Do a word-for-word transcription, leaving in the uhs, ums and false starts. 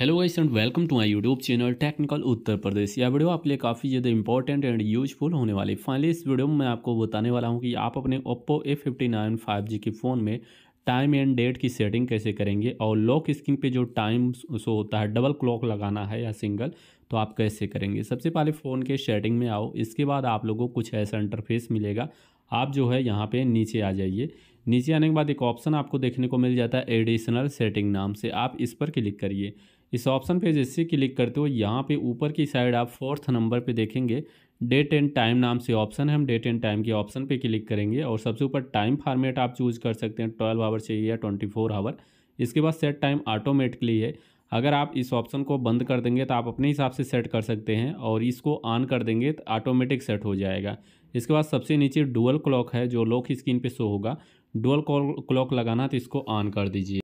Hello guys and welcome to my YouTube channel technical Uttar Pradesh. यह video आपके लिए काफ़ी ज़्यादा इंपॉर्टेंट एंड यूजफुल होने वाली। फाइनली इस वीडियो में मैं आपको बताने वाला हूं कि आप अपने Oppo F fifty nine five G के फ़ोन में टाइम एंड डेट की सेटिंग कैसे करेंगे और लॉक स्क्रीन पे जो टाइम सो होता है डबल क्लॉक लगाना है या सिंगल, तो आप कैसे करेंगे। सबसे पहले फ़ोन के सेटिंग में आओ। इसके बाद आप लोगों को कुछ ऐसा इंटरफेस मिलेगा। आप जो है यहाँ पे नीचे आ जाइए। नीचे आने के बाद एक ऑप्शन आपको देखने को मिल जाता है एडिशनल सेटिंग नाम से। आप इस पर क्लिक करिए। इस ऑप्शन पे जैसे क्लिक करते हो यहाँ पे ऊपर की साइड आप फोर्थ नंबर पे देखेंगे डेट एंड टाइम नाम से ऑप्शन है। हम डेट एंड टाइम के ऑप्शन पे क्लिक करेंगे और सबसे ऊपर टाइम फार्मेट आप चूज़ कर सकते हैं, ट्वेल्व आवर चाहिए या ट्वेंटी फोर आवर। इसके बाद सेट टाइम ऑटोमेटिकली है। अगर आप इस ऑप्शन को बंद कर देंगे तो आप अपने हिसाब से सेट कर सकते हैं और इसको ऑन कर देंगे तो ऑटोमेटिक सेट हो जाएगा। इसके बाद सबसे नीचे डुअल क्लॉक है जो लॉक स्क्रीन पे शो होगा। डुअल क्लॉक लगाना तो इसको ऑन कर दीजिए।